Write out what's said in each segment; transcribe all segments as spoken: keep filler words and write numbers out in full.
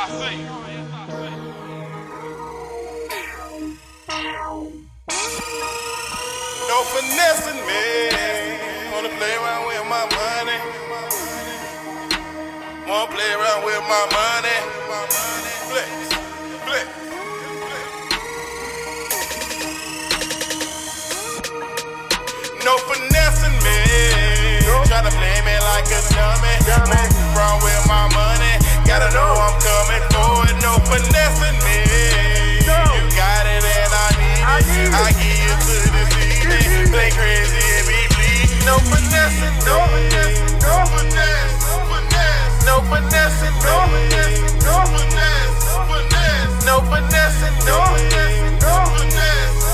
I say. No finessing me. Wanna play around with my money. Wanna play around with my money. Flex, flex, flex. No finessing me. Try to play me like a dummy. Moving around with my money. Gotta know I'm coming for it. No finessing me. You got it and I need it. I give you to this evening. Play crazy and be bleeding. No finessing, no finessing, no finesse, no finessing, no finessing, no finesse, no finessing, no finessing, no finesse,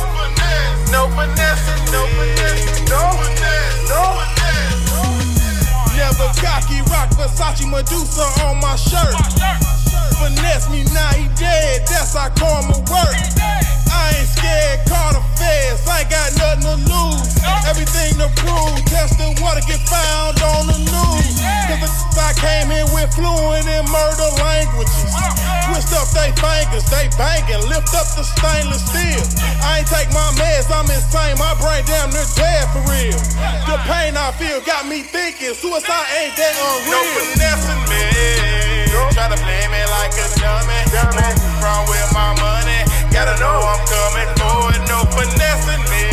no finessing, no finessing, no finesse, no finesse. Never cocky rock Versace Medusa on my shirt. Finesse me now, he dead. That's how karma work. I ain't scared, call the feds. I ain't got nothing to lose. Everything to prove. Test the water get found on the news. Cause the I came in with fluent in murder languages. Twist up they fingers, they banging. Lift up the stainless steel. I ain't take my meds, I'm insane. My brain damn near dead for real. The pain I feel got me thinking. Suicide ain't that unreal. No finessing me. Try to play me like a dummy. Moving from with my money. Gotta know I'm coming for it. No finessing me.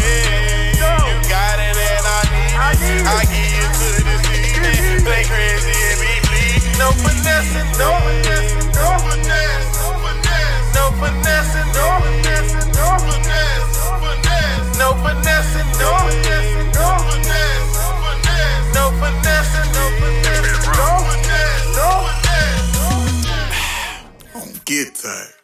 You got it and I need it. I give you to this evening. Play crazy and be bleeding. No finessing, no finessing, no finesse, no finessing, no finessing, no finesse, no finessing, no finessing, no finesse, no finessing, no finessing, no finesse, no finesse. Get tired.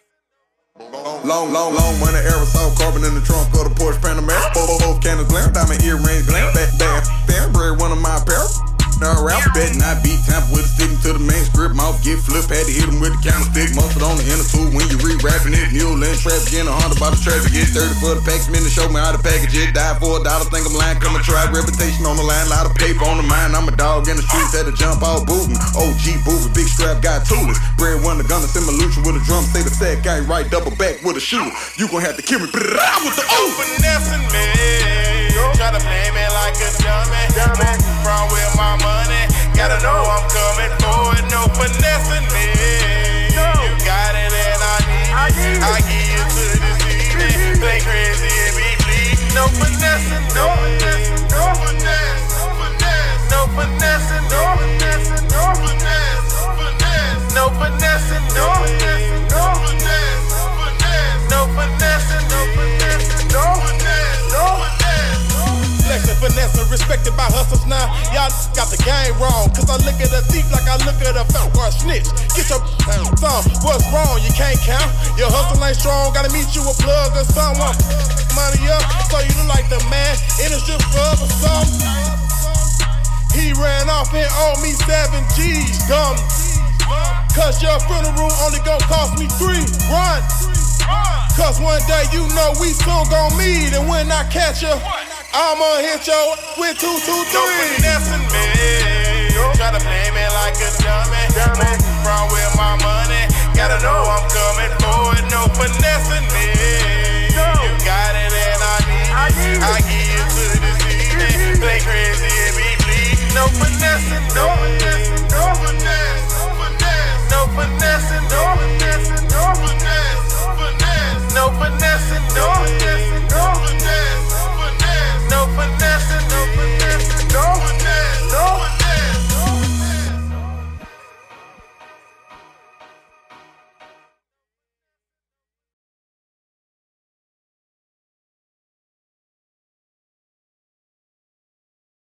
Long, long, long money, aerosol, carbon in the trunk of the Porsche Panamera. Both, both cannons glare, diamond earrings glare. Back, back, back, bread, one of my apparel. Now rap, betting I beat time with a stick to the main script. Mouth get flipped, had to hit him with the counter stick. Mustard on the inner tube when you re-rapping it. Mule in traffic, in a hundred by the traffic. Get thirty for the package, man, to show me how to package it. Die for a dollar, think I'm lying, come and try. Reputation on the line, lot of paper on the mind. I'm a dog in the streets, had to jump out booting. O G booting, big strap, got two it. Bread one, the gunner, send my lucha with a drum. Say the sack, I ain't right, double back with a shooter. You gon' have to kill me, with the O. Finessing me, try to play me like a dummy. Moving from with my money. Gotta know I'm coming for it. No finessing me. You got it and I need it. I give you to this evening. Play crazy and be bleeding. No finessing, no finessing, no finesse, no finessing, no finessing, no finesse, no finessing, no finessing, no finesse, no finessing, no finessing, no finesse, no finesse. Flexing, finessing, respected by hustlers now. Y'all got the game wrong. Cause I look at a thief like I look at a fat or a snitch. Get your thumb. What's wrong? You can't count. Your hustle ain't strong. Gotta meet you a plug or someone. Money up. So you look like the man in a strip club or something. He ran off and owed me seven G's, dumb. Cause your funeral only gon' cost me three. Run. Cause one day you know we soon gon' meet. And when I catch you, I'ma hit yo with two, two, three. No finessing me. Try to play me like a dummy. Moving from with my money. Gotta know I'm coming for it. No finessing me. You got it and I need it. I give you to this evening. Play crazy and be bleeding. No finessing, no.